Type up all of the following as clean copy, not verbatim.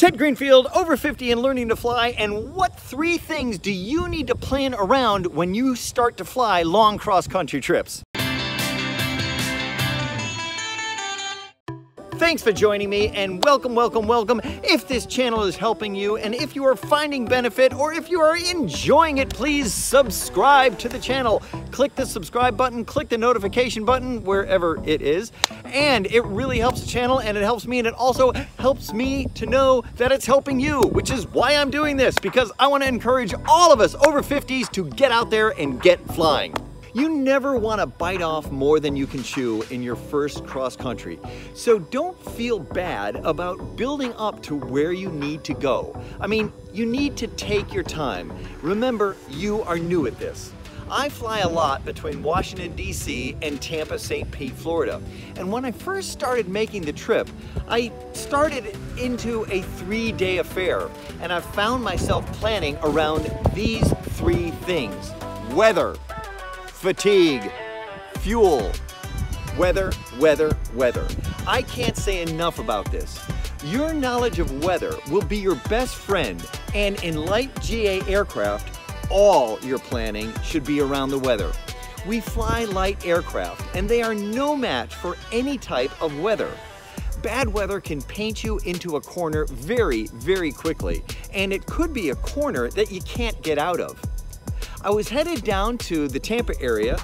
Ted Greenfield, over 50 and learning to fly, and what three things do you need to plan around when you start to fly long cross-country trips? Thanks for joining me and welcome, welcome, welcome. If this channel is helping you and if you are finding benefit or if you are enjoying it, please subscribe to the channel. Click the subscribe button, click the notification button, wherever it is. And it really helps the channel and it helps me and it also helps me to know that it's helping you, which is why I'm doing this, because I want to encourage all of us over 50s to get out there and get flying. You never want to bite off more than you can chew in your first cross-country, so don't feel bad about building up to where you need to go. I mean, you need to take your time. Remember, you are new at this. I fly a lot between Washington, DC and Tampa, St. Pete, Florida. And when I first started making the trip, I started into a three-day affair, and I found myself planning around these three things: weather, fatigue, fuel, weather, weather, weather. I can't say enough about this. Your knowledge of weather will be your best friend, and in light GA aircraft, all your planning should be around the weather. We fly light aircraft, and they are no match for any type of weather. Bad weather can paint you into a corner very, very quickly, and it could be a corner that you can't get out of. I was headed down to the Tampa area,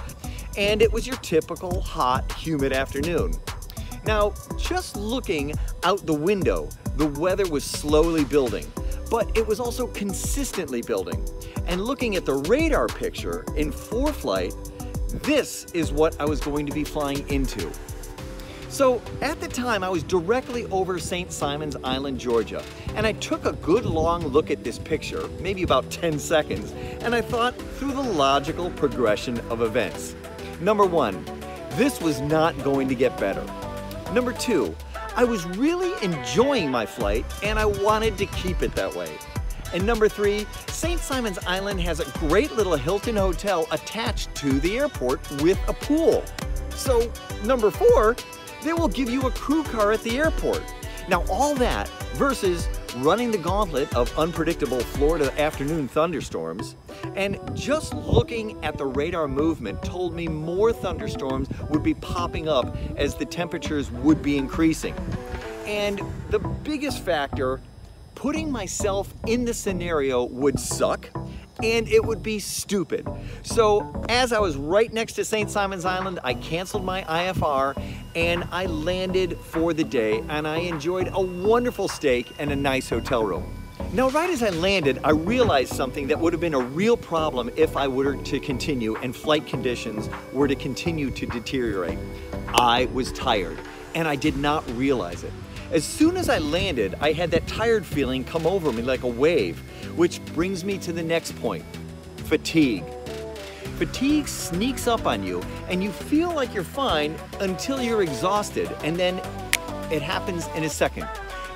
and it was your typical hot, humid afternoon. Now, just looking out the window, the weather was slowly building, but it was also consistently building. And looking at the radar picture in ForeFlight, this is what I was going to be flying into. So at the time, I was directly over St. Simon's Island, Georgia, and I took a good long look at this picture, maybe about 10 seconds, and I thought through the logical progression of events. Number one, this was not going to get better. Number two, I was really enjoying my flight, and I wanted to keep it that way. And number three, St. Simon's Island has a great little Hilton hotel attached to the airport with a pool. So number four, they will give you a crew car at the airport. Now all that versus running the gauntlet of unpredictable Florida afternoon thunderstorms, and just looking at the radar movement told me more thunderstorms would be popping up as the temperatures would be increasing. And the biggest factor, putting myself in the scenario would suck, and it would be stupid. So as I was right next to St. Simon's Island, I canceled my IFR and I landed for the day, and I enjoyed a wonderful steak and a nice hotel room. Now, right as I landed, I realized something that would have been a real problem if I were to continue and flight conditions were to continue to deteriorate. I was tired and I did not realize it. As soon as I landed, I had that tired feeling come over me like a wave, which brings me to the next point: fatigue. Fatigue sneaks up on you, and you feel like you're fine until you're exhausted, and then it happens in a second.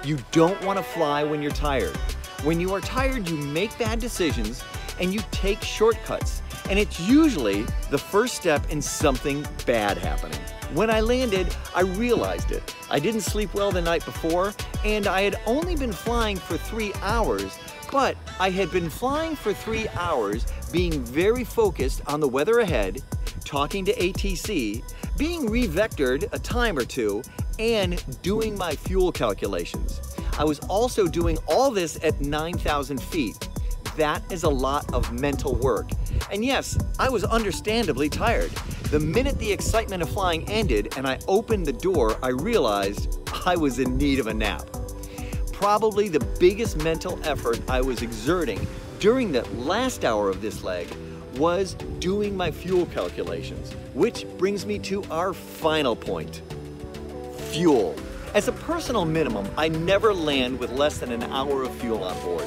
You don't want to fly when you're tired. When you are tired, you make bad decisions, and you take shortcuts, and it's usually the first step in something bad happening. When I landed, I realized it. I didn't sleep well the night before, and I had only been flying for 3 hours, but I had been flying for 3 hours being very focused on the weather ahead, talking to ATC, being revectored a time or two, and doing my fuel calculations. I was also doing all this at 9,000 feet. That is a lot of mental work. And yes, I was understandably tired. The minute the excitement of flying ended and I opened the door, I realized I was in need of a nap. Probably the biggest mental effort I was exerting during the last hour of this leg was doing my fuel calculations, which brings me to our final point: fuel. As a personal minimum, I never land with less than an hour of fuel on board.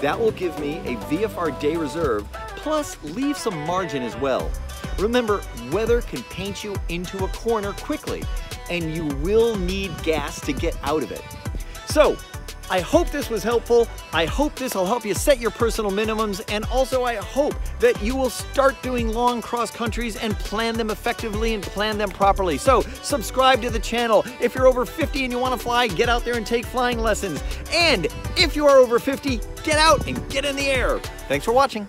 That will give me a VFR day reserve, plus leave some margin as well. Remember, weather can paint you into a corner quickly, and you will need gas to get out of it. So, I hope this was helpful. I hope this will help you set your personal minimums, and also I hope that you will start doing long cross countries and plan them effectively and plan them properly. So subscribe to the channel. If you're over 50 and you want to fly, get out there and take flying lessons. And if you are over 50, get out and get in the air. Thanks for watching.